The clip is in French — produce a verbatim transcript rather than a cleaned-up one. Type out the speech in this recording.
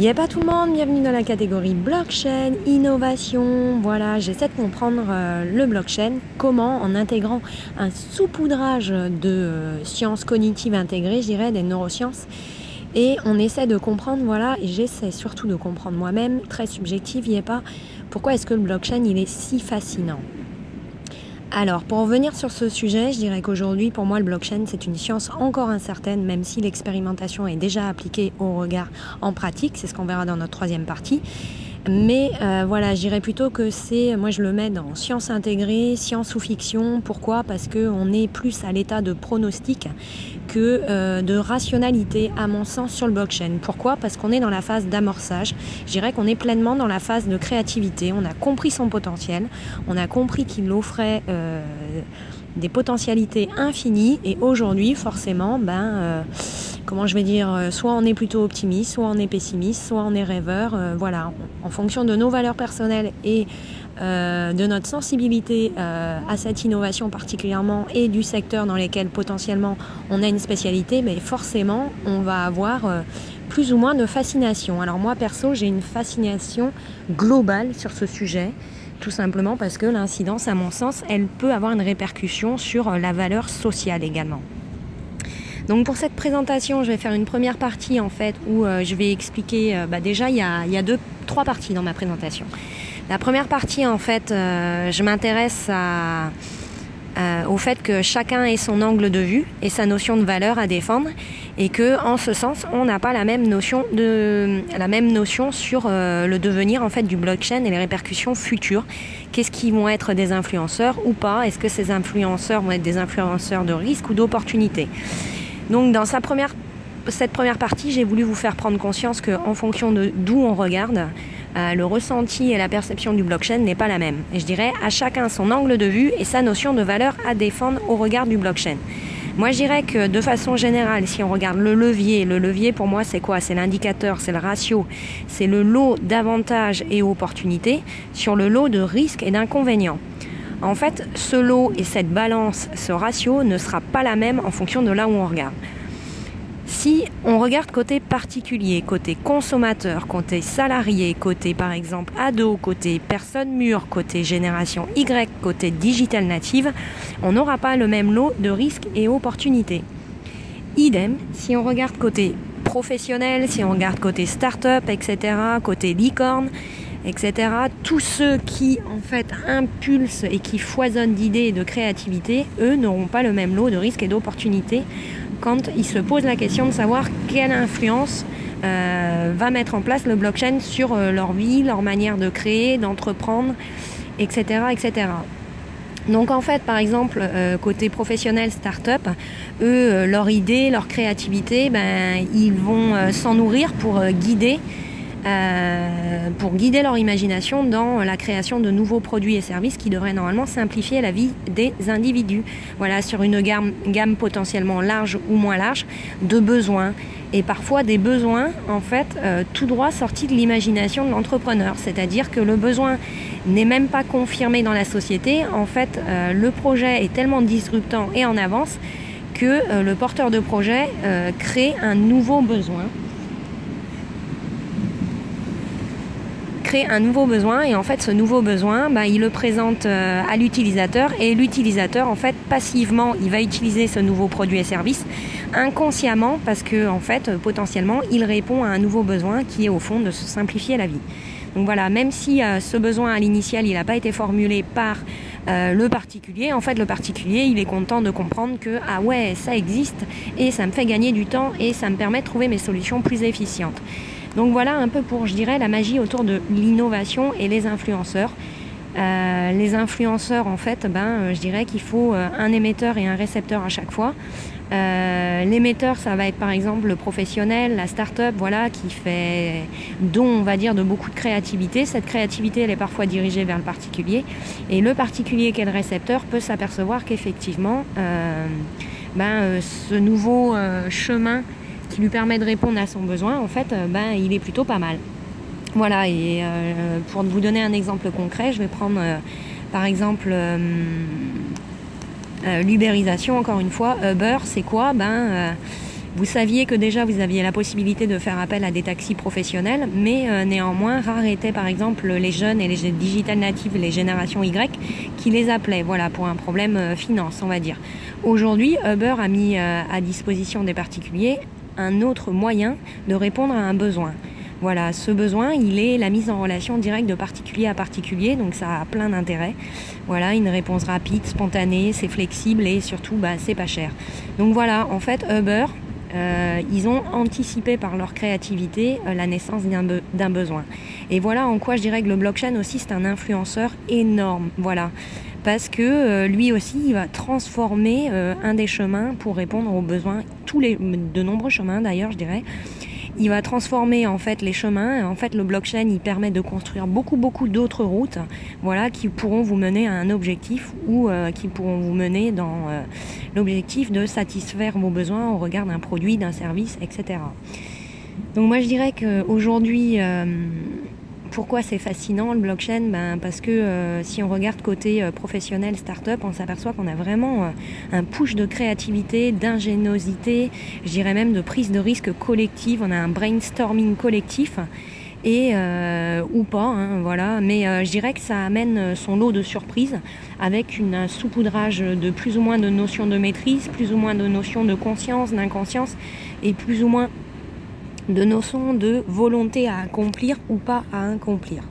Y'a pas tout le monde, bienvenue dans la catégorie blockchain, innovation. Voilà, j'essaie de comprendre euh, le blockchain, comment en intégrant un saupoudrage de euh, sciences cognitives intégrées, je dirais, des neurosciences. Et on essaie de comprendre, voilà, et j'essaie surtout de comprendre moi-même, très subjective, il n'y a pas, pourquoi est-ce que le blockchain, il est si fascinant. Alors, pour revenir sur ce sujet, je dirais qu'aujourd'hui, pour moi, le blockchain, c'est une science encore incertaine, même si l'expérimentation est déjà appliquée au regard en pratique, c'est ce qu'on verra dans notre troisième partie. Mais euh, voilà, je dirais plutôt que c'est, moi je le mets dans science intégrée, science ou fiction. Pourquoi ? Parce qu'on est plus à l'état de pronostic que euh, de rationalité, à mon sens, sur le blockchain. Pourquoi ? Parce qu'on est dans la phase d'amorçage. Je dirais qu'on est pleinement dans la phase de créativité. On a compris son potentiel, on a compris qu'il offrait euh, des potentialités infinies. Et aujourd'hui, forcément, ben... Euh, Comment je vais dire, soit on est plutôt optimiste, soit on est pessimiste, soit on est rêveur. Euh, voilà, en fonction de nos valeurs personnelles et euh, de notre sensibilité euh, à cette innovation particulièrement et du secteur dans lequel potentiellement on a une spécialité, mais forcément on va avoir euh, plus ou moins de fascination. Alors moi perso, j'ai une fascination globale sur ce sujet. Tout simplement parce que l'incidence, à mon sens, elle peut avoir une répercussion sur la valeur sociale également. Donc pour cette présentation, je vais faire une première partie en fait où euh, je vais expliquer, euh, bah déjà il y a, il y a deux, trois parties dans ma présentation. La première partie en fait, euh, je m'intéresse à, euh, au fait que chacun ait son angle de vue et sa notion de valeur à défendre et que en ce sens on n'a pas la même notion, de, la même notion sur euh, le devenir en fait du blockchain et les répercussions futures. Qu'est-ce qui vont être des influenceurs ou pas? Est-ce que ces influenceurs vont être des influenceurs de risque ou d'opportunité? Donc dans sa première, cette première partie, j'ai voulu vous faire prendre conscience qu'en fonction de d'où on regarde, euh, le ressenti et la perception du blockchain n'est pas la même. Et je dirais à chacun son angle de vue et sa notion de valeur à défendre au regard du blockchain. Moi je dirais que de façon générale, si on regarde le levier, le levier pour moi c'est quoi? C'est l'indicateur, c'est le ratio, c'est le lot d'avantages et opportunités sur le lot de risques et d'inconvénients. En fait, ce lot et cette balance, ce ratio ne sera pas la même en fonction de là où on regarde. Si on regarde côté particulier, côté consommateur, côté salarié, côté par exemple ado, côté personne mûre, côté génération Y, côté digital native, on n'aura pas le même lot de risques et opportunités. Idem, si on regarde côté professionnel, si on regarde côté start-up, et cetera, côté licorne, et cetera. Tous ceux qui, en fait, impulsent et qui foisonnent d'idées et de créativité, eux n'auront pas le même lot de risques et d'opportunités quand ils se posent la question de savoir quelle influence euh, va mettre en place le blockchain sur euh, leur vie, leur manière de créer, d'entreprendre, et cetera, et cetera. Donc en fait, par exemple, euh, côté professionnel start-up, eux, euh, leur idée, leur créativité, ben, ils vont euh, s'en nourrir pour euh, guider Euh, pour guider leur imagination dans la création de nouveaux produits et services qui devraient normalement simplifier la vie des individus. Voilà, sur une gamme, gamme potentiellement large ou moins large de besoins. Et parfois des besoins, en fait, euh, tout droit sortis de l'imagination de l'entrepreneur. C'est-à-dire que le besoin n'est même pas confirmé dans la société. En fait, euh, le projet est tellement disruptant et en avance que euh, le porteur de projet euh, crée un nouveau besoin. un nouveau besoin et en fait ce nouveau besoin bah, il le présente euh, à l'utilisateur et l'utilisateur en fait passivement il va utiliser ce nouveau produit et service inconsciemment parce que en fait potentiellement il répond à un nouveau besoin qui est au fond de se simplifier la vie. Donc voilà, même si euh, ce besoin à l'initial il n'a pas été formulé par euh, le particulier, en fait le particulier il est content de comprendre que ah ouais ça existe et ça me fait gagner du temps et ça me permet de trouver mes solutions plus efficientes. Donc voilà un peu pour, je dirais, la magie autour de l'innovation et les influenceurs. Euh, les influenceurs, en fait, ben, je dirais qu'il faut un émetteur et un récepteur à chaque fois. Euh, l'émetteur, ça va être par exemple le professionnel, la start-up, voilà, qui fait don, on va dire, de beaucoup de créativité. Cette créativité, elle est parfois dirigée vers le particulier. Et le particulier qui est le récepteur peut s'apercevoir qu'effectivement, euh, ben, ce nouveau euh, chemin qui lui permet de répondre à son besoin, en fait, ben, il est plutôt pas mal. Voilà, et euh, pour vous donner un exemple concret, je vais prendre, euh, par exemple, euh, euh, l'ubérisation, encore une fois. Uber, c'est quoi? Ben, euh, Vous saviez que déjà vous aviez la possibilité de faire appel à des taxis professionnels, mais euh, néanmoins rares étaient par exemple les jeunes et les digital natives, les générations Y, qui les appelaient, voilà, pour un problème euh, finance, on va dire. Aujourd'hui, Uber a mis euh, à disposition des particuliers un autre moyen de répondre à un besoin. Voilà, ce besoin, il est la mise en relation directe de particulier à particulier, donc ça a plein d'intérêt. Voilà, une réponse rapide, spontanée, c'est flexible et surtout, bah, c'est pas cher. Donc voilà, en fait, Uber, euh, ils ont anticipé par leur créativité euh, la naissance d'un be- d'un besoin. Et voilà en quoi je dirais que le blockchain aussi, c'est un influenceur énorme, voilà. Parce que euh, lui aussi, il va transformer euh, un des chemins pour répondre aux besoins, tous les, de nombreux chemins d'ailleurs, je dirais. Il va transformer en fait les chemins. En fait, le blockchain, il permet de construire beaucoup, beaucoup d'autres routes, voilà, qui pourront vous mener à un objectif ou euh, qui pourront vous mener dans euh, l'objectif de satisfaire vos besoins au regard d'un produit, d'un service, et cetera. Donc moi, je dirais qu'aujourd'hui... Euh, Pourquoi c'est fascinant le blockchain ? Ben parce que euh, si on regarde côté euh, professionnel, start-up, on s'aperçoit qu'on a vraiment euh, un push de créativité, d'ingéniosité, je dirais même de prise de risque collective. On a un brainstorming collectif et euh, ou pas, hein, voilà. Mais euh, je dirais que ça amène son lot de surprises avec une, un saupoudrage de plus ou moins de notions de maîtrise, plus ou moins de notions de conscience, d'inconscience et plus ou moins de notions de volonté à accomplir ou pas à accomplir.